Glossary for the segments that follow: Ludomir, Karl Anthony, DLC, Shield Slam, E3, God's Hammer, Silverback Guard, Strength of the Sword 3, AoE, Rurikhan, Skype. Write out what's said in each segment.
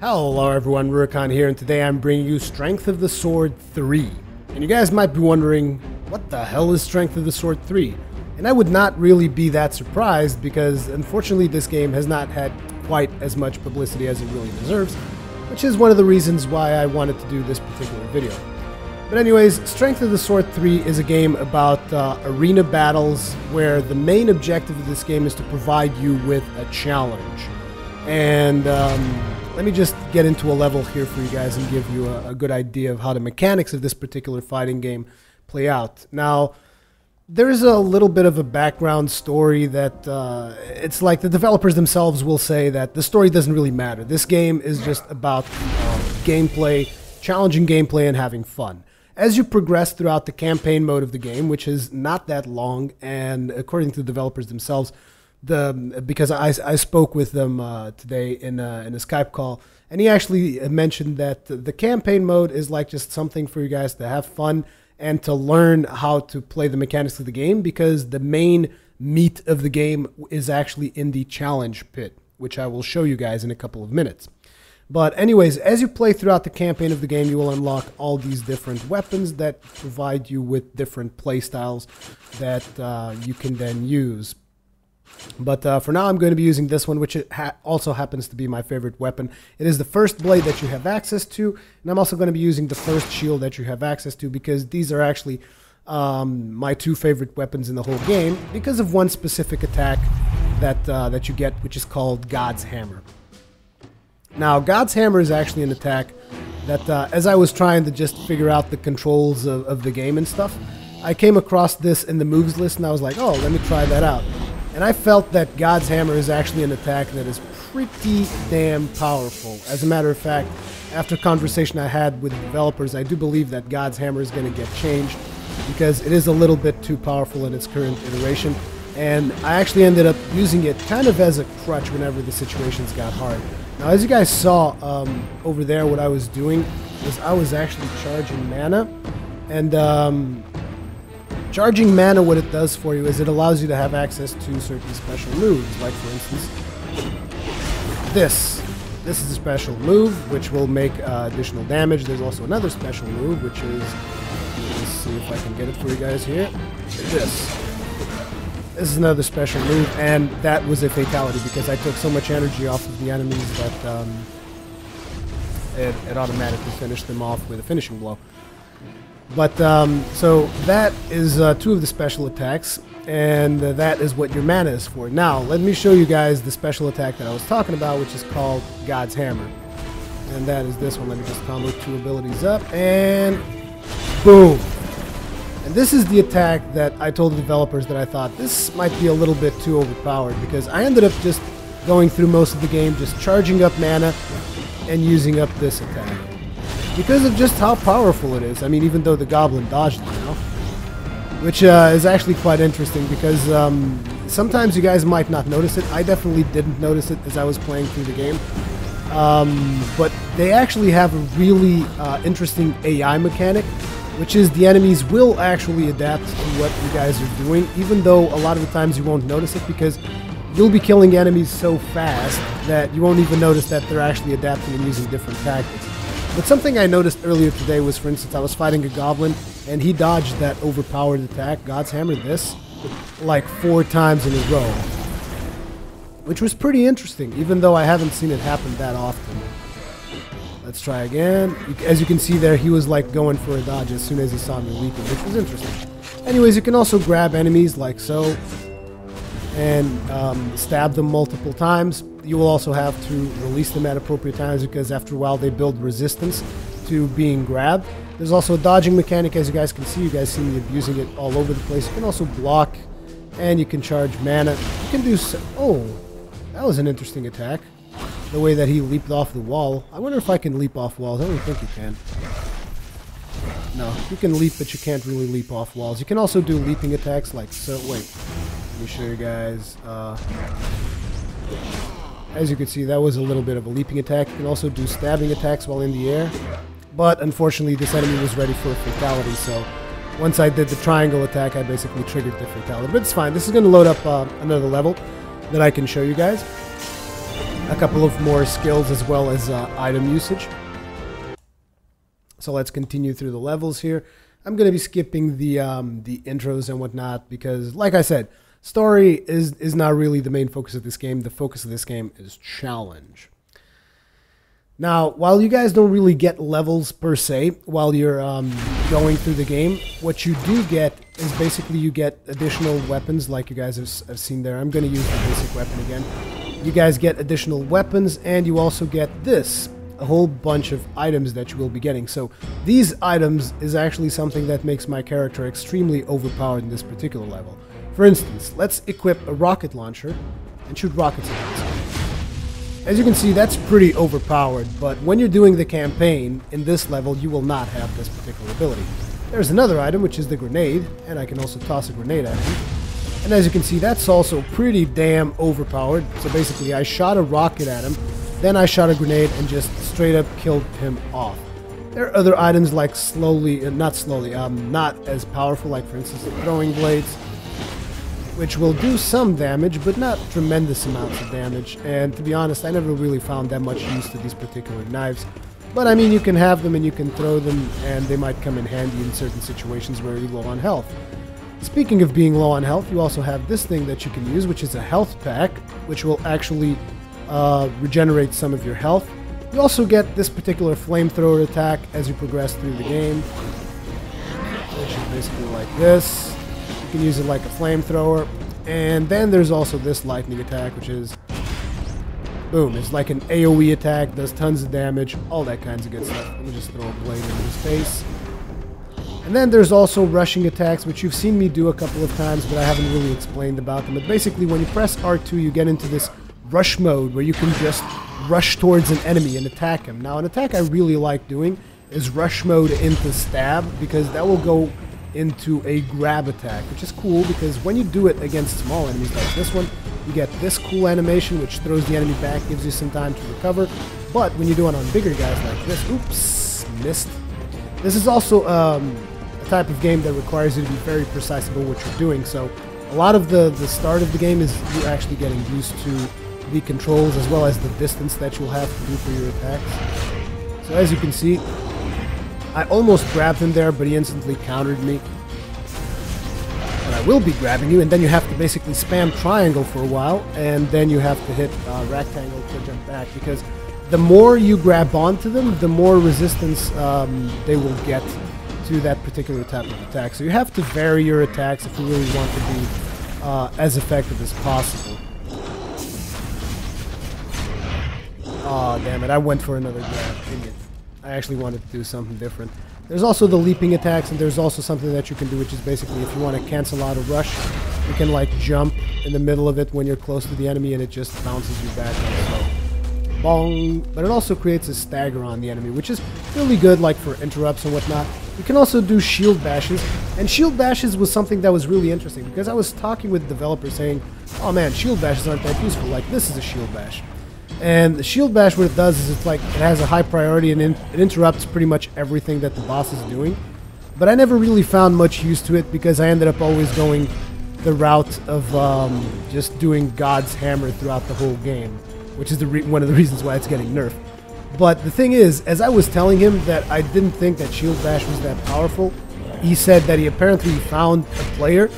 Hello everyone, Rurikhan here, and today I'm bringing you Strength of the Sword 3. And you guys might be wondering, what the hell is Strength of the Sword 3? And I would not really be that surprised, because unfortunately this game has not had quite as much publicity as it really deserves, which is one of the reasons why I wanted to do this particular video. But anyways, Strength of the Sword 3 is a game about arena battles, where the main objective of this game is to provide you with a challenge. And let me just get into a level here for you guys and give you a good idea of how the mechanics of this particular fighting game play out. Now, there is a little bit of a background story that it's like the developers themselves will say that the story doesn't really matter. This game is just about gameplay, challenging gameplay, and having fun. As you progress throughout the campaign mode of the game, which is not that long, and according to the developers themselves, because I spoke with them today in a Skype call, and he actually mentioned that the campaign mode is like just something for you guys to have fun and to learn how to play the mechanics of the game, because the main meat of the game is actually in the challenge pit, which I will show you guys in a couple of minutes. But anyways, as you play throughout the campaign of the game, you will unlock all these different weapons that provide you with different play styles that you can then use. But for now, I'm going to be using this one, which also happens to be my favorite weapon. It is the first blade that you have access to, and I'm also going to be using the first shield that you have access to, because these are actually my two favorite weapons in the whole game, because of one specific attack that, that you get, which is called God's Hammer. Now, God's Hammer is actually an attack that, as I was trying to just figure out the controls of the game and stuff, I came across this in the moves list, and I was like, oh, let me try that out. And I felt that God's Hammer is actually an attack that is pretty damn powerful. As a matter of fact, after a conversation I had with the developers, I do believe that God's Hammer is going to get changed, because it is a little bit too powerful in its current iteration. And I actually ended up using it kind of as a crutch whenever the situations got hard. Now, as you guys saw over there, what I was doing was I was actually charging mana, and charging mana, what it does for you is it allows you to have access to certain special moves, like for instance this. This is a special move which will make additional damage. There's also another special move which is, let's see if I can get it for you guys here, this. This is another special move, and that was a fatality because I took so much energy off of the enemies that it automatically finished them off with a finishing blow. But, so that is two of the special attacks, and that is what your mana is for. Now, let me show you guys the special attack that I was talking about, which is called God's Hammer. And that is this one. Let me just combo two abilities up, and boom! And this is the attack that I told the developers that I thought this might be a little bit too overpowered, because I ended up just going through most of the game just charging up mana and using up this attack, because of just how powerful it is. I mean, even though the goblin dodged it now, which is actually quite interesting, because sometimes you guys might not notice it. I definitely didn't notice it as I was playing through the game. But they actually have a really interesting AI mechanic, which is the enemies will actually adapt to what you guys are doing, even though a lot of the times you won't notice it, because you'll be killing enemies so fast that you won't even notice that they're actually adapting and using different tactics. But something I noticed earlier today was, for instance, I was fighting a goblin, and he dodged that overpowered attack, God's Hammer, this, like 4 times in a row. Which was pretty interesting, even though I haven't seen it happen that often. Let's try again. As you can see there, he was like going for a dodge as soon as he saw me weaken, which was interesting. Anyways, you can also grab enemies like so, and stab them multiple times. You will also have to release them at appropriate times, because after a while they build resistance to being grabbed. There's also a dodging mechanic, as you guys can see. You guys see me abusing it all over the place. You can also block, and you can charge mana. You can do so. Oh, that was an interesting attack. The way that he leaped off the wall. I wonder if I can leap off walls. I don't think you can. No, you can leap, but you can't really leap off walls. You can also do leaping attacks like so. Wait, let me show you guys. As you can see, that was a little bit of a leaping attack. You can also do stabbing attacks while in the air. But unfortunately, this enemy was ready for a fatality, so once I did the triangle attack, I basically triggered the fatality. But it's fine. This is going to load up another level that I can show you guys. a couple of more skills as well as item usage. So let's continue through the levels here. I'm going to be skipping the intros and whatnot because, like I said, story is not really the main focus of this game. The focus of this game is challenge. Now, while you guys don't really get levels per se while you're going through the game, what you do get is basically you get additional weapons like you guys have seen there. I'm going to use the basic weapon again. You guys get additional weapons, and you also get this. A whole bunch of items that you will be getting. So these items is actually something that makes my character extremely overpowered in this particular level. For instance, let's equip a rocket launcher and shoot rockets at it. As you can see, that's pretty overpowered, but when you're doing the campaign in this level, you will not have this particular ability. There's another item, which is the grenade, and I can also toss a grenade at it. And as you can see, that's also pretty damn overpowered. So basically, I shot a rocket at him, then I shot a grenade and just straight up killed him off. There are other items like not as powerful, like for instance the throwing blades, which will do some damage, but not tremendous amounts of damage. And to be honest, I never really found that much use to these particular knives. But I mean, you can have them and you can throw them, and they might come in handy in certain situations where you're low on health. Speaking of being low on health, you also have this thing that you can use, which is a health pack, which will actually regenerate some of your health. You also get this particular flamethrower attack as you progress through the game, which is basically like this. You can use it like a flamethrower. And then there's also this lightning attack, which is boom. It's like an AoE attack, does tons of damage, all that kinds of good stuff. Let me just throw a blade into his face. And then there's also rushing attacks, which you've seen me do a couple of times, but I haven't really explained about them. But basically, when you press R2, you get into this rush mode where you can just rush towards an enemy and attack him. Now, an attack I really like doing is rush mode into stab, because that will go into a grab attack, which is cool because when you do it against small enemies like this one, you get this cool animation which throws the enemy back, gives you some time to recover. But when you do it on bigger guys like this, oops, missed. This is also a type of game that requires you to be very precise about what you're doing, so a lot of the start of the game is you're actually getting used to the controls as well as the distance that you'll have to do for your attacks. So as you can see, I almost grabbed him there, but he instantly countered me. And I will be grabbing you, and then you have to basically spam triangle for a while, and then you have to hit rectangle to jump back, because the more you grab onto them, the more resistance they will get to that particular type of attack. So you have to vary your attacks if you really want to be as effective as possible. Aw, damn it, I went for another grab, idiot. I actually wanted to do something different. There's also the leaping attacks, and there's also something that you can do, which is basically if you want to cancel out a rush, you can like jump in the middle of it when you're close to the enemy and it just bounces you back. So, bong! But it also creates a stagger on the enemy, which is really good like for interrupts and whatnot. You can also do shield bashes, and shield bashes was something that was really interesting because I was talking with developers saying, oh man, shield bashes aren't that useful, like this is a shield bash. And the shield bash, what it does is it's like it has a high priority and it interrupts pretty much everything that the boss is doing. But I never really found much use to it because I ended up always going the route of just doing God's Hammer throughout the whole game, which is one of the reasons why it's getting nerfed. But the thing is, as I was telling him that I didn't think that shield bash was that powerful, he said that he apparently found a player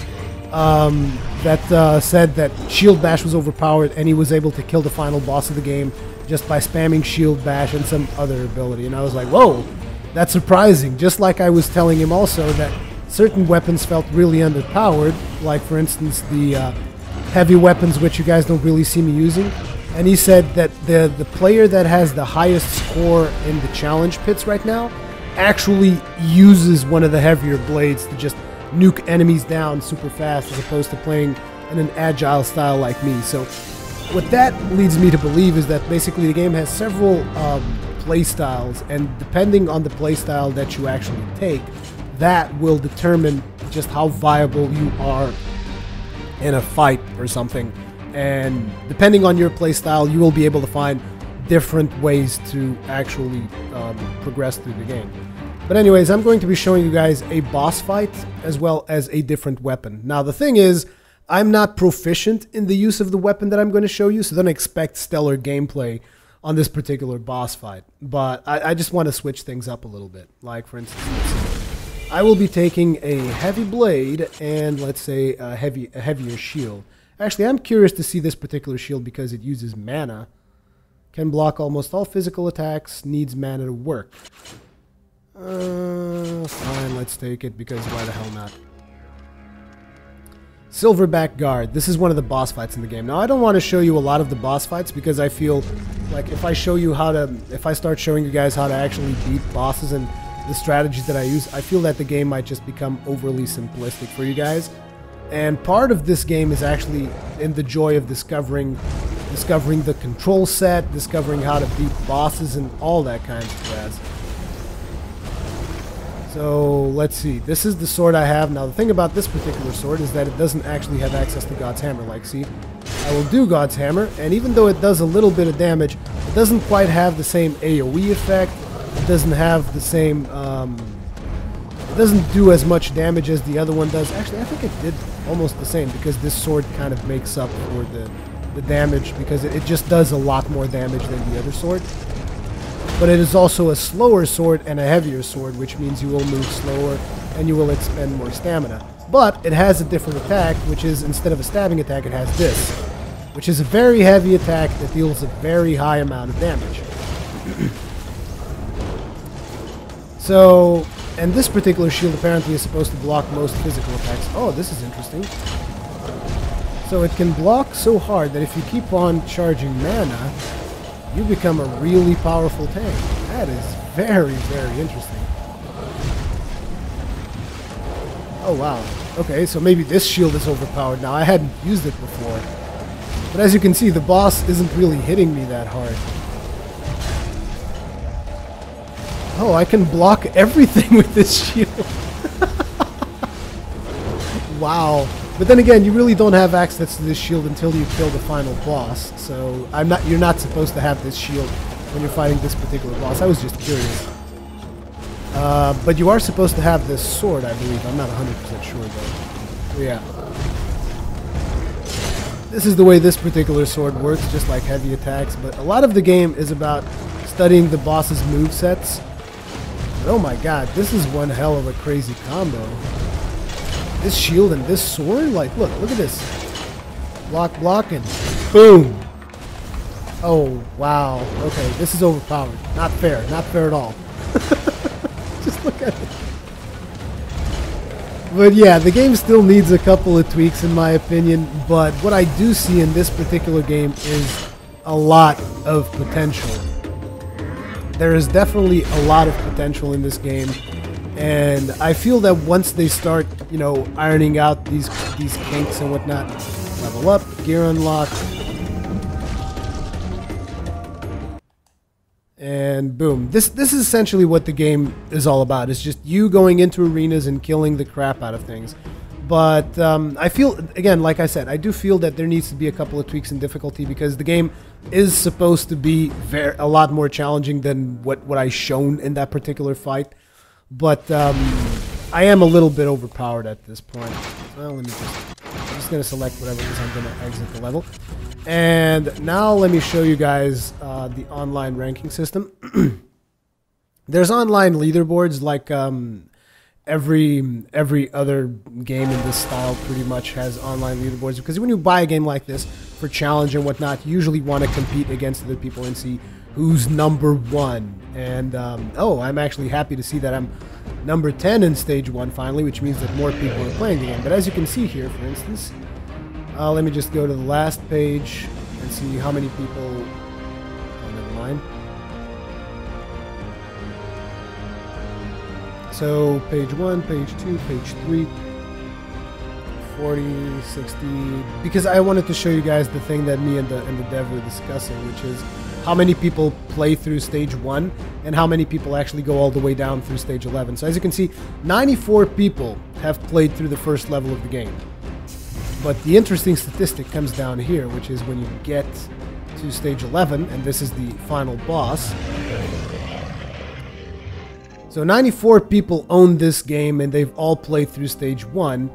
that said that shield bash was overpowered and he was able to kill the final boss of the game just by spamming shield bash and some other ability. And I was like, whoa, that's surprising. Just like I was telling him also that certain weapons felt really underpowered, like for instance the heavy weapons, which you guys don't really see me using. And he said that the player that has the highest score in the challenge pits right now actually uses one of the heavier blades to just nuke enemies down super fast, as opposed to playing in an agile style like me. So what that leads me to believe is that basically the game has several play styles, and depending on the play style that you actually take, that will determine just how viable you are in a fight or something. And depending on your play style, you will be able to find different ways to actually progress through the game. But anyways, I'm going to be showing you guys a boss fight as well as a different weapon. Now the thing is, I'm not proficient in the use of the weapon that I'm going to show you, so don't expect stellar gameplay on this particular boss fight. But I just want to switch things up a little bit. Like, for instance, I will be taking a heavy blade and, let's say, a heavier shield. Actually, I'm curious to see this particular shield because it uses mana. Can block almost all physical attacks, needs mana to work. Fine, let's take it because why the hell not? Silverback Guard. This is one of the boss fights in the game. Now, I don't want to show you a lot of the boss fights because I feel like if I start showing you guys how to actually beat bosses and the strategies that I use, I feel that the game might just become overly simplistic for you guys. And part of this game is actually in the joy of discovering the control set, discovering how to beat bosses and all that kind of jazz. So, let's see. This is the sword I have. Now, the thing about this particular sword is that it doesn't actually have access to God's Hammer. Like, see, I will do God's Hammer, and even though it does a little bit of damage, it doesn't quite have the same AoE effect. It doesn't have the same, it doesn't do as much damage as the other one does. Actually, I think it did almost the same, because this sword kind of makes up for the damage, because it just does a lot more damage than the other sword. But it is also a slower sword and a heavier sword, which means you will move slower and you will expend more stamina. But it has a different attack, which is, instead of a stabbing attack, it has this, which is a very heavy attack that deals a very high amount of damage. So, and this particular shield apparently is supposed to block most physical attacks. Oh, this is interesting. So it can block so hard that if you keep on charging mana, you become a really powerful tank. That is very, very interesting. Oh, wow. Okay, so maybe this shield is overpowered now. I hadn't used it before. But as you can see, the boss isn't really hitting me that hard. Oh, I can block everything with this shield. Wow. But then again, you really don't have access to this shield until you kill the final boss. So you're not supposed to have this shield when you're fighting this particular boss. I was just curious. But you are supposed to have this sword, I believe. I'm not 100% sure, though. But yeah. This is the way this particular sword works, just like heavy attacks. But a lot of the game is about studying the boss's movesets. But oh my god, this is one hell of a crazy combo. This shield and this sword? Like, look at this. Block, block, and boom. Oh, wow. Okay, this is overpowered. Not fair. Not fair at all. Just look at it. But yeah, the game still needs a couple of tweaks in my opinion, but what I do see in this particular game is a lot of potential. There is definitely a lot of potential in this game. And I feel that once they start, you know, ironing out these kinks and whatnot, level up, gear unlock, and boom. This is essentially what the game is all about. It's just you going into arenas and killing the crap out of things. But I feel, again, like I said, I do feel that there needs to be a couple of tweaks in difficulty because the game is supposed to be a lot more challenging than what I shown in that particular fight. But I am a little bit overpowered at this point. Well, I'm just going to select whatever it is. I'm going to exit the level. And now let me show you guys the online ranking system. There's online leaderboards like every other game in this style pretty much has online leaderboards. Because when you buy a game like this for challenge and whatnot, you usually want to compete against other people and see who's number one. And oh, I'm actually happy to see that I'm number 10 in stage 1 finally, which means that more people are playing the game. But as you can see here, for instance, let me just go to the last page and see how many people. Oh, never mind. So page 1, page 2, page 3, 40, 60. Because I wanted to show you guys the thing that me and the dev were discussing, which is how many people play through stage 1 and how many people actually go all the way down through stage 11. So as you can see, 94 people have played through the first level of the game. But the interesting statistic comes down here, which is when you get to stage 11, and this is the final boss. So 94 people own this game and they've all played through stage 1,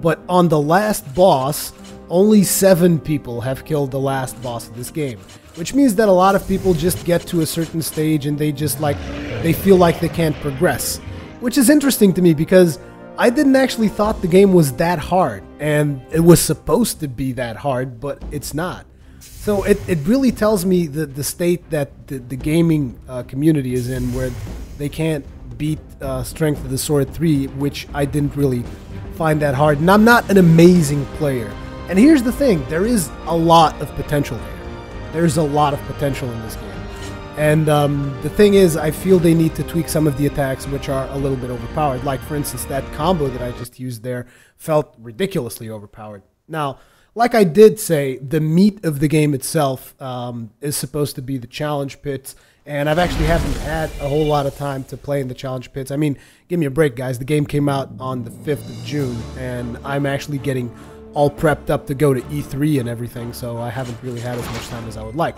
But on the last boss, only 7 people have killed the last boss of this game. Which means that a lot of people just get to a certain stage and they just like, they feel like they can't progress. Which is interesting to me because I didn't actually thought the game was that hard. And it was supposed to be that hard, but it's not. So it really tells me the state that the gaming community is in, where they can't beat Strength of the Sword 3, which I didn't really find that hard. And I'm not an amazing player. And here's the thing, there is a lot of potential here. There's a lot of potential in this game. And the thing is, I feel they need to tweak some of the attacks which are a little bit overpowered. Like, for instance, that combo that I just used there felt ridiculously overpowered. Now, like I did say, the meat of the game itself is supposed to be the challenge pits. And I've actually haven't had a whole lot of time to play in the challenge pits. I mean, give me a break, guys. The game came out on the 5th of June, and I'm actually getting all prepped up to go to E3 and everything, so I haven't really had as much time as I would like.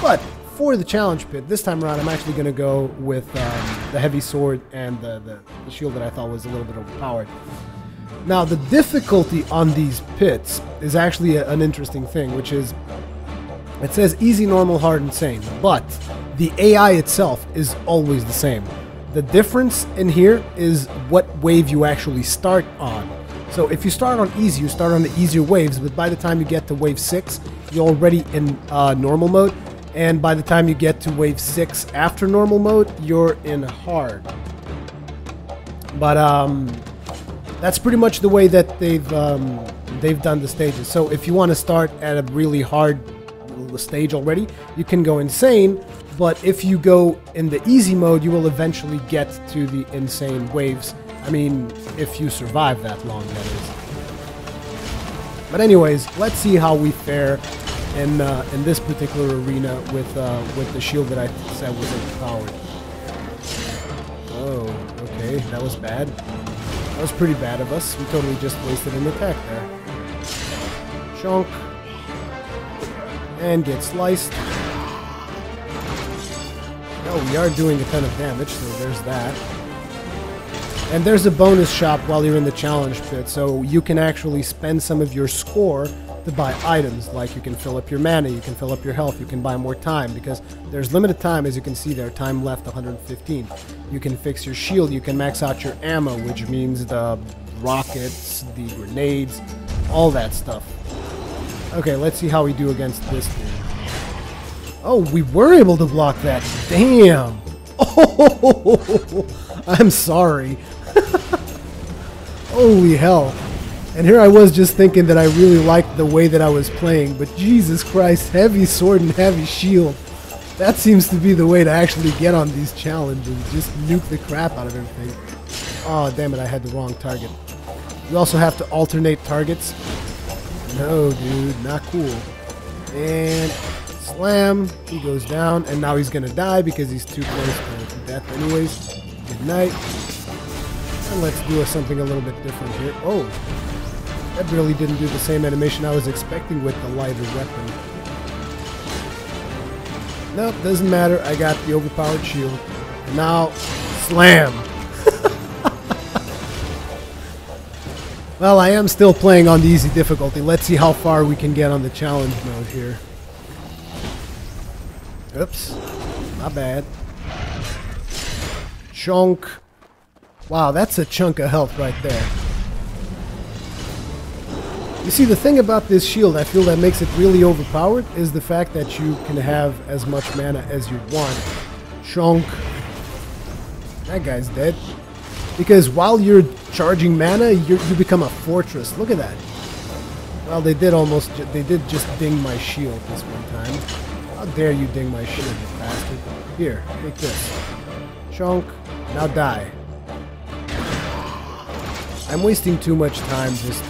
But for the challenge pit, this time around, I'm actually going to go with the heavy sword and the shield that I thought was a little bit overpowered. Now, the difficulty on these pits is actually an interesting thing, which is, it says easy, normal, hard, and sane, but the AI itself is always the same. The difference in here is what wave you actually start on. So if you start on easy, you start on the easier waves, but by the time you get to wave 6, you're already in normal mode, and by the time you get to wave 6 after normal mode, you're in hard. But that's pretty much the way that they've done the stages. So if you want to start at a really hard stage already, you can go insane, but if you go in the easy mode, you will eventually get to the insane waves. I mean, if you survive that long, that is. But anyways, let's see how we fare in this particular arena with the shield that I said was overpowered. Oh, okay, that was bad. That was pretty bad of us. We totally just wasted an attack there. Chonk. And get sliced. Oh, we are doing a ton of damage, so there's that. And there's a bonus shop while you're in the challenge pit, so you can actually spend some of your score to buy items. Like, you can fill up your mana, you can fill up your health, you can buy more time, because there's limited time, as you can see there, time left 115. You can fix your shield, you can max out your ammo, which means the rockets, the grenades, all that stuff. Okay, let's see how we do against this thing. Oh, we were able to block that. Damn! Oh, I'm sorry. Holy hell. And here I was just thinking that I really liked the way that I was playing, but Jesus Christ, heavy sword and heavy shield. That seems to be the way to actually get on these challenges. Just nuke the crap out of everything. Oh, damn it, I had the wrong target. You also have to alternate targets. No, dude, not cool. And slam, he goes down, and now he's gonna die because he's too close to death anyways. Good night. And let's do something a little bit different here. Oh, that really didn't do the same animation I was expecting with the lighter weapon. Nope, doesn't matter, I got the overpowered shield. And now, slam! Well, I am still playing on the easy difficulty. Let's see how far we can get on the challenge mode here. Oops. My bad. Chunk. Wow, that's a chunk of health right there. You see, the thing about this shield, I feel that makes it really overpowered, is the fact that you can have as much mana as you want. Chunk. That guy's dead. Because while you're charging mana, you become a fortress. Look at that. Well, they did just ding my shield this one time. How dare you ding my shield, you bastard. Here, take this. Chonk, now die. I'm wasting too much time just,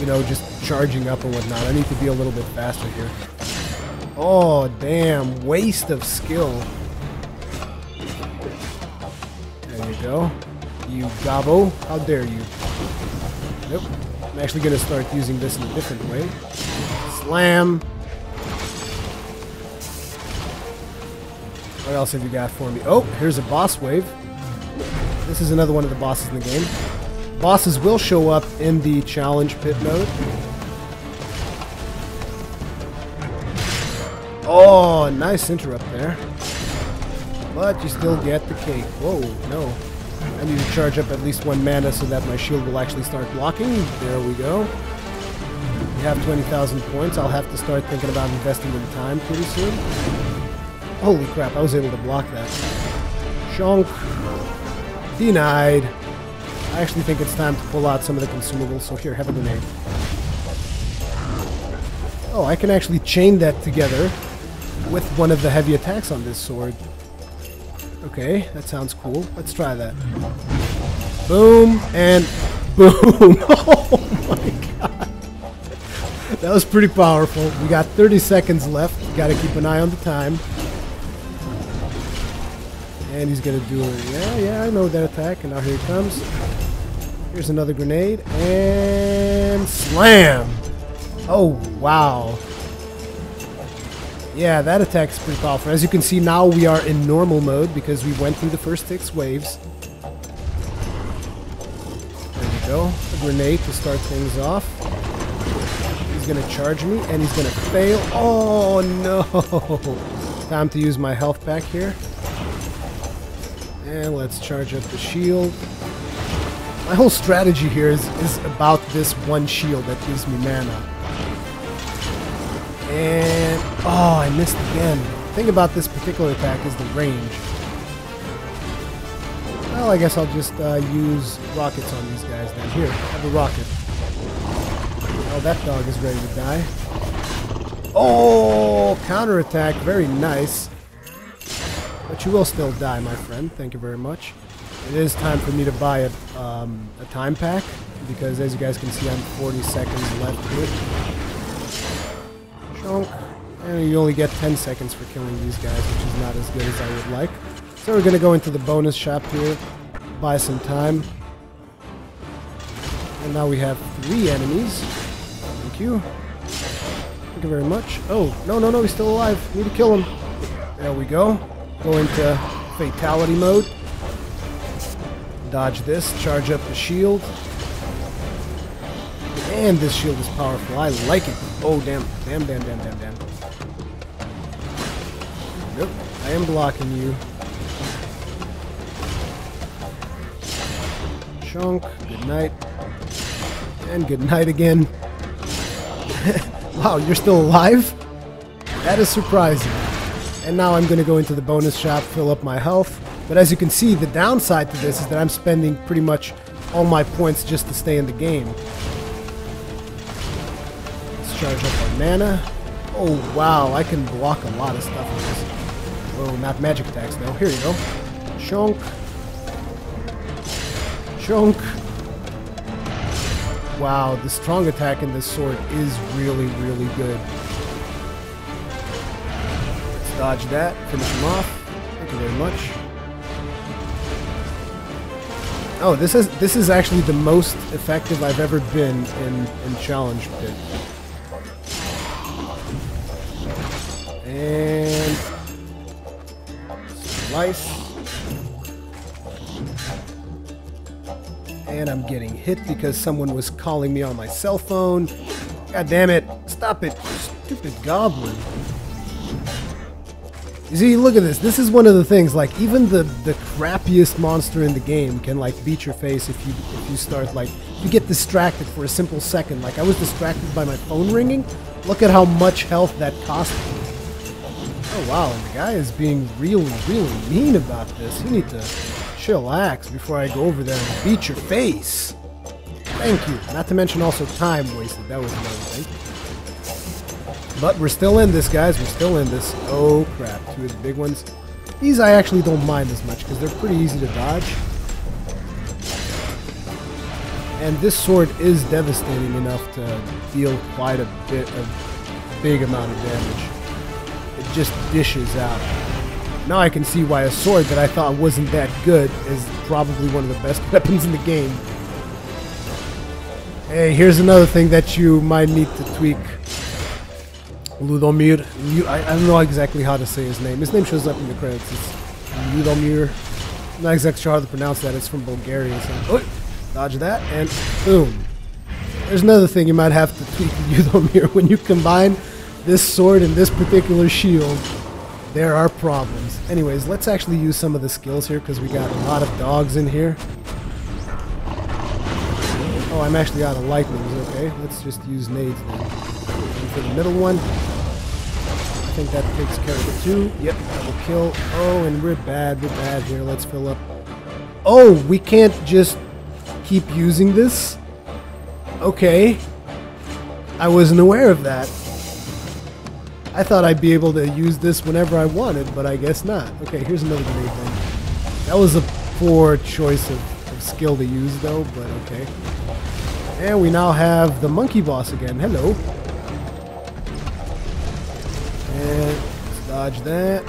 you know, just charging up and whatnot. I need to be a little bit faster here. Oh, damn, waste of skill. There you go. You gobbo. How dare you. Nope. I'm actually going to start using this in a different way. Slam. What else have you got for me? Oh, here's a boss wave. This is another one of the bosses in the game. Bosses will show up in the challenge pit mode. Oh, nice interrupt there. But you still get the cake. Whoa, no. I need to charge up at least one mana so that my shield will actually start blocking. There we go. We have 20,000 points. I'll have to start thinking about investing in time pretty soon. Holy crap, I was able to block that. Shonk. Denied. I actually think it's time to pull out some of the consumables, so here, have a grenade. Oh, I can actually chain that together with one of the heavy attacks on this sword. Okay, that sounds cool. Let's try that. Boom, and boom. Oh my god. That was pretty powerful. We got 30 seconds left. Gotta keep an eye on the time. And he's gonna do it. Yeah, I know that attack. And now here it comes. Here's another grenade. And slam! Oh, wow. Yeah, that attack's pretty powerful. As you can see, now we are in normal mode because we went through the first 6 waves. There we go. A grenade to start things off. He's gonna charge me, and he's gonna fail. Oh, no! Time to use my health pack here. And let's charge up the shield. My whole strategy here is about this one shield that gives me mana. And... oh, I missed again. The thing about this particular attack is the range. Well, I guess I'll just use rockets on these guys then. Here, have a rocket. Oh, that dog is ready to die. Oh, counterattack. Very nice. But you will still die, my friend. Thank you very much. It is time for me to buy a time pack, because as you guys can see, I'm 40 seconds left to it. Chunk. And you only get 10 seconds for killing these guys, which is not as good as I would like. So we're gonna go into the bonus shop here, buy some time. And now we have 3 enemies. Thank you. Thank you very much. Oh, no, he's still alive. Need to kill him. There we go. Go into fatality mode. Dodge this, charge up the shield. And this shield is powerful. I like it. Oh, damn. Nope, I am blocking you. Chunk, good night. And good night again. Wow, you're still alive? That is surprising. And now I'm going to go into the bonus shop, fill up my health. But as you can see, the downside to this is that I'm spending pretty much all my points just to stay in the game. Let's charge up our mana. Oh wow, I can block a lot of stuff with this. Whoa, not magic attacks though. Here you go. Chonk. Chonk. Wow, the strong attack in this sword is really, really good. Let's dodge that. Finish him off. Thank you very much. Oh, this is actually the most effective I've ever been in challenge pit. And slice. And I'm getting hit because someone was calling me on my cell phone. God damn it! Stop it, stupid goblin. You see, look at this. This is one of the things, like, even the crappiest monster in the game can, like, beat your face if you start, like, you get distracted for a simple second. Like, I was distracted by my phone ringing. Look at how much health that cost me. Oh, wow, and the guy is being really, really mean about this. You need to chillax before I go over there and beat your face. Thank you. Not to mention also time wasted. That was another thing. But we're still in this, guys. We're still in this. Oh, crap. 2 of the big ones. These I actually don't mind as much because they're pretty easy to dodge. And this sword is devastating enough to deal quite a bit of big amount of damage. It just dishes out. Now I can see why a sword that I thought wasn't that good is probably one of the best weapons in the game. Hey, here's another thing that you might need to tweak. Ludomir. I don't know exactly how to say his name. His name shows up in the credits. It's Ludomir. I'm not exactly sure how to pronounce that. It's from Bulgaria. So. Oh, Dodge that, and boom. There's another thing you might have to tweak the Ludomir. When you combine this sword and this particular shield, there are problems. Anyways, let's actually use some of the skills here because we got a lot of dogs in here. Oh, I'm actually out of likelihoods. Okay, let's just use nades then. And for the middle one, I think that takes care of the two. Yep, that will kill. Oh, and we're bad here. Let's fill up. Oh, we can't just keep using this? Okay. I wasn't aware of that. I thought I'd be able to use this whenever I wanted, but I guess not. Okay, here's another great thing. That was a poor choice of skill to use, though, but okay. And we now have the monkey boss again. Hello. And let's dodge that.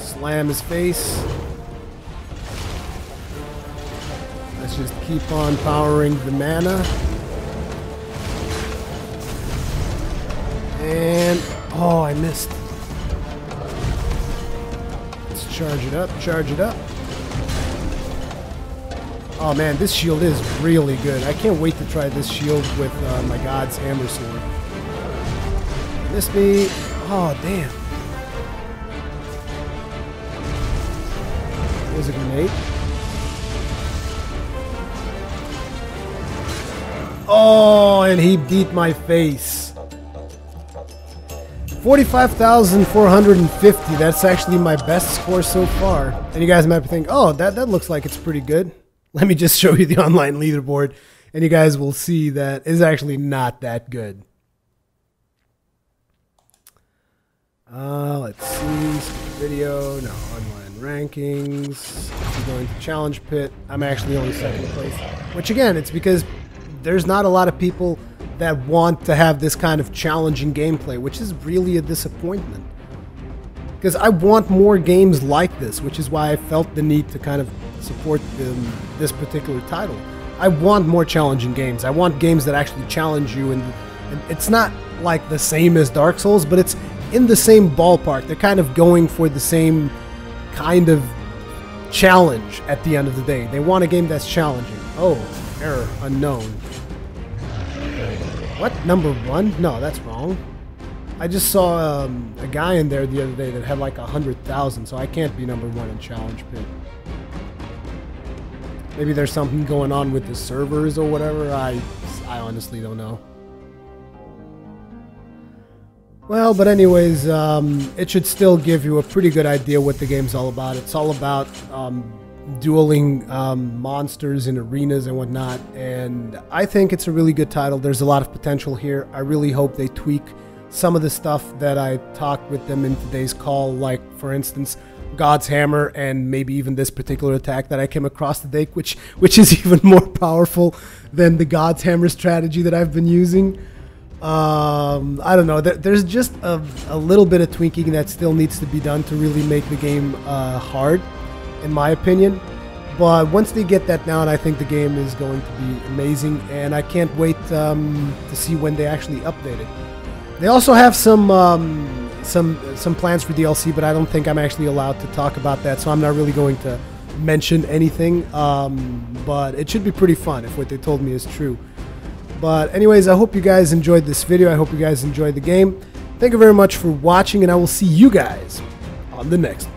Slam his face. Let's just keep on powering the mana. And... oh, I missed. Let's charge it up, charge it up. Oh man, this shield is really good. I can't wait to try this shield with my God's Hammer sword. Missed me. Oh, damn. There's a grenade. Oh, and he beat my face. 45,450, that's actually my best score so far. And you guys might think, oh, that looks like it's pretty good. Let me just show you the online leaderboard, and you guys will see that it's actually not that good. Let's see, video, no, online rankings. I'm going to challenge pit. I'm actually only second place. Which again, it's because there's not a lot of people that want to have this kind of challenging gameplay, which is really a disappointment. Because I want more games like this, which is why I felt the need to kind of support this particular title. I want more challenging games. I want games that actually challenge you, and it's not like the same as Dark Souls, but it's in the same ballpark. They're kind of going for the same kind of challenge at the end of the day. They want a game that's challenging. Oh, error, unknown. What? Number one? No, that's wrong. I just saw a guy in there the other day that had like 100,000, so I can't be number one in Challenge Pit. Maybe there's something going on with the servers or whatever. I honestly don't know. Well, but anyways, it should still give you a pretty good idea what the game's all about. It's all about dueling monsters in arenas and whatnot, and I think it's a really good title. There's a lot of potential here. I really hope they tweak some of the stuff that I talked with them in today's call, like for instance God's Hammer and maybe even this particular attack that I came across today, which is even more powerful than the God's Hammer strategy that I've been using. I don't know, there's just a little bit of tweaking that still needs to be done to really make the game hard, in my opinion, but once they get that down, I think the game is going to be amazing, and I can't wait to see when they actually update it. They also have some plans for DLC, but I don't think I'm actually allowed to talk about that, so I'm not really going to mention anything, but it should be pretty fun if what they told me is true. But anyways, I hope you guys enjoyed this video. I hope you guys enjoyed the game. Thank you very much for watching, and I will see you guys on the next one.